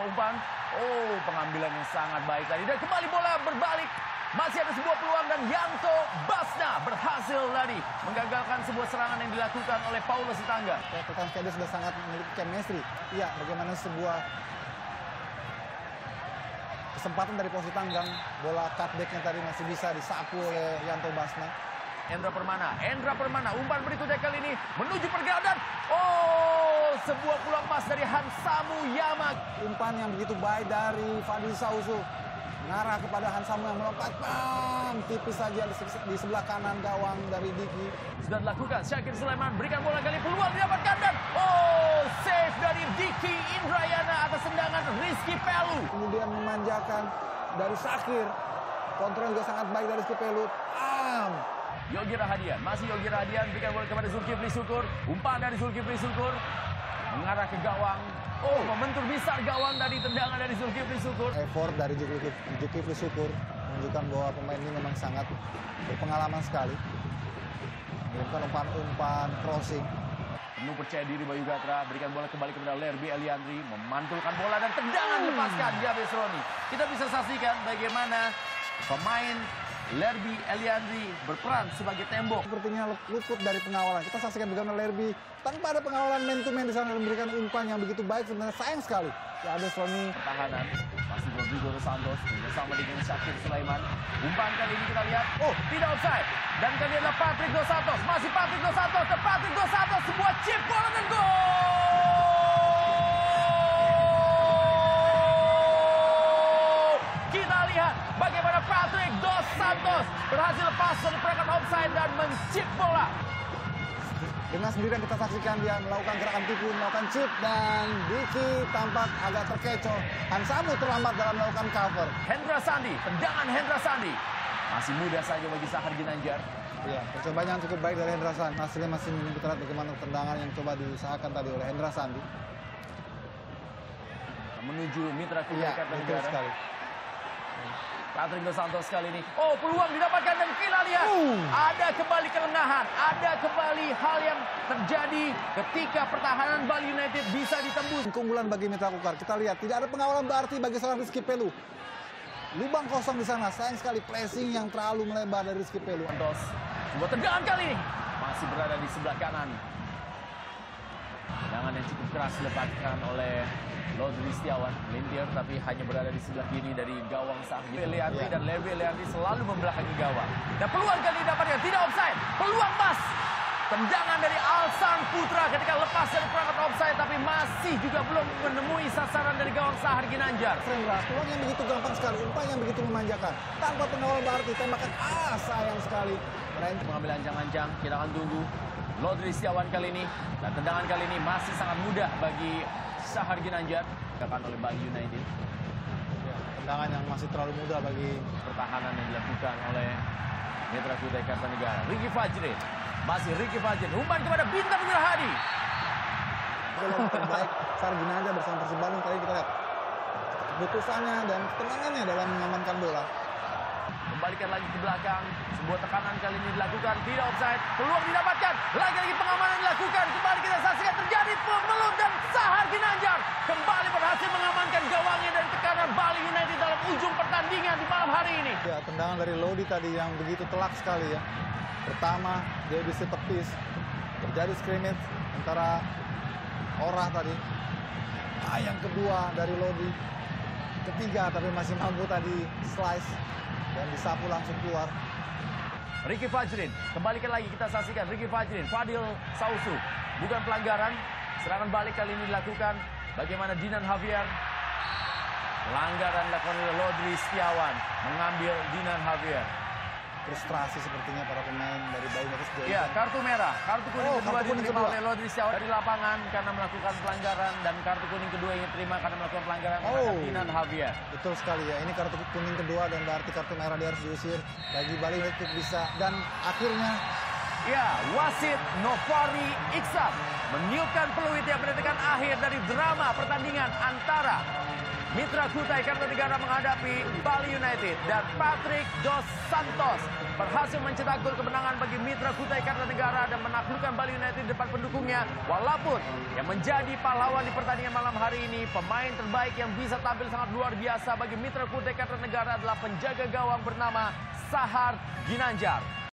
sebuah umpan. Oh, pengambilan yang sangat baik tadi. Dan kembali bola berbalik. Masih ada sebuah peluang dan Yanto Basna berhasil tadi menggagalkan sebuah serangan yang dilakukan oleh Paulo Sitangga. Ya, rekan Setiawan sudah sangat memiliki chemistry. Iya, bagaimana sebuah kesempatan dari Paulo Sitangga, bola cutback-nya tadi masih bisa disapu oleh Yanto Basna. Endra Permana, umpan berikutnya kali ini menuju pergelangan. Oh, sebuah pulang pas dari Hansamu Yamag. Umpan yang begitu baik dari Fadli Sausu. Ngarah kepada Hansamu yang melompat. Bam, tipis saja di sebelah kanan gawang dari Diki. Sudah dilakukan, Shakir Sulaiman berikan bola kali peluang didapatkan. Dan oh, save dari Diki Indrayana atas tendangan Rizky Pelu. Kemudian memanjakan dari Shakir. Kontrol juga sangat baik dari Rizky Pelu. Yogi Rahadian, berikan bola kepada Zulkifli Syukur. Umpan dari Zulkifli Syukur mengarah ke gawang. Oh, membentur besar gawang dari tendangan dari Zulkifli Syukur. Effort dari Zulkifli Syukur menunjukkan bahwa pemain ini memang sangat berpengalaman sekali. Mengirimkan umpan-umpan crossing. Penuh percaya diri Bayu Gatra, berikan bola kembali kepada Lerby Eliandry, memantulkan bola dan tendangan lepaskan Javes Roni. Kita bisa saksikan bagaimana pemain Lerby Eliandry berperan sebagai tembok. Sepertinya luput dari pengawalan. Kita saksikan bagaimana Lerby tanpa ada pengawalan man-to-man di sana memberikan umpan yang begitu baik. Sebenarnya sayang sekali. Ya, ada suami pertahanan. Masih Rodrigo Dos Santos bersama dengan Shakir Sulaiman. Umpan kali ini kita lihat. Oh, tidak offside. Dan kali ini adalah Patrick Dos Santos. Masih Patrick Dos Santos. Patrick Dos Santos sebuah chip bola dan gol. Bagaimana Patrick Dos Santos berhasil lepas dari perangkap offside dan mencip bola. Dengan sendiri kita saksikan dia melakukan gerakan tipu, melakukan chip dan Diki tampak agak terkecoh. Hansamu terlambat dalam melakukan cover. Tendangan Hendra Sandi. Masih mudah saja bagi Sahar Jinanjar. Ya, percobaan yang cukup baik dari Hendra Sandi. Hasilnya masih menunjukkan bagaimana tendangan yang coba diusahakan tadi oleh Hendra Sandi. Menuju Mitra Kutai Kartanegara. Patrick Dos Santos kali ini. Oh, peluang didapatkan dan kita lihat. Ada kembali kerenahan. Ada kembali hal yang terjadi ketika pertahanan Bali United bisa ditembus. Keunggulan bagi Mitra Kukar. Kita lihat tidak ada pengawalan berarti bagi seorang Rizky Pelu. Lubang kosong di sana. Sayang sekali pressing yang terlalu melebar dari Rizky Pelu. Santos, sebuah tendangan kali ini. Masih berada di sebelah kanan. Tendangan yang cukup keras dilepaskan oleh Lodi Setiawan, melintir tapi hanya berada di sebelah kiri dari gawang Sahibie. Dan Lerby Eliandry selalu membelakangi gawang. Dan peluang kali dapatnya tidak offside. Peluang pas. Tendangan dari Alsan Putra ketika lepas dari perangkat offside tapi masih juga belum menemui sasaran dari gawang Sahar Jinanjar. Peluang yang begitu gampang sekali, umpan yang begitu memanjakan. Tanpa pengawal berarti tembakan sayang sekali. Mengambil ancang-ancang, kita akan tunggu. Lodi Setiawan kali ini dan tendangan kali ini masih sangat mudah bagi Sahar Jinanjar dikatakan oleh Bali United. Ya, tendangan yang masih terlalu mudah bagi pertahanan yang dilakukan oleh Mitra Kutai Kartanegara. Ricky Fajrin umpan kepada Bintang Penyelahadi. Terbaik Sahar Jinanjar bersama Persib Bandung tadi kita lihat keputusannya dan tendangannya dalam mengamankan bola. Kembalikan lagi ke belakang, sebuah tekanan kali ini dilakukan, tidak offside, peluang didapatkan, lagi-lagi pengamanan dilakukan, kembali kita saksikan terjadi pemelut dan Sahar Jinanjar kembali berhasil mengamankan gawangnya dan tekanan Bali United dalam ujung pertandingan di malam hari ini. Ya, tendangan dari Lodi tadi yang begitu telak sekali ya. Pertama, dia bisa tepis, terjadi scrimmage antara Orah tadi, yang kedua dari Lodi, ketiga tapi masih mampu tadi slice. Dan disapu langsung keluar. Ricky Fajrin, kembalikan lagi kita saksikan Ricky Fajrin, Fadil Sausu. Bukan pelanggaran, serangan balik kali ini dilakukan. Bagaimana Dinan Javier? Pelanggaran dilakukan oleh Lodi Setiawan, mengambil Dinan Javier. Frustrasi sepertinya para pemain dari Bali United. Iya, kartu merah, kartu kuning kedua diterima oleh Lodi Setiawan dari lapangan karena melakukan pelanggaran dan kartu kuning kedua yang diterima karena melakukan pelanggaran terhadap Dinan Javier. Betul sekali ya, ini kartu kuning kedua dan berarti kartu merah dia harus diusir bagi Bali United bisa dan akhirnya wasit Novari Iksan meniupkan peluit yang menentukan akhir dari drama pertandingan antara Mitra Kutai Kartanegara menghadapi Bali United dan Patrick Dos Santos berhasil mencetak gol kemenangan bagi Mitra Kutai Kartanegara dan menaklukkan Bali United di depan pendukungnya. Walaupun yang menjadi pahlawan di pertandingan malam hari ini, pemain terbaik yang bisa tampil sangat luar biasa bagi Mitra Kutai Kartanegara adalah penjaga gawang bernama Sahar Jinanjar.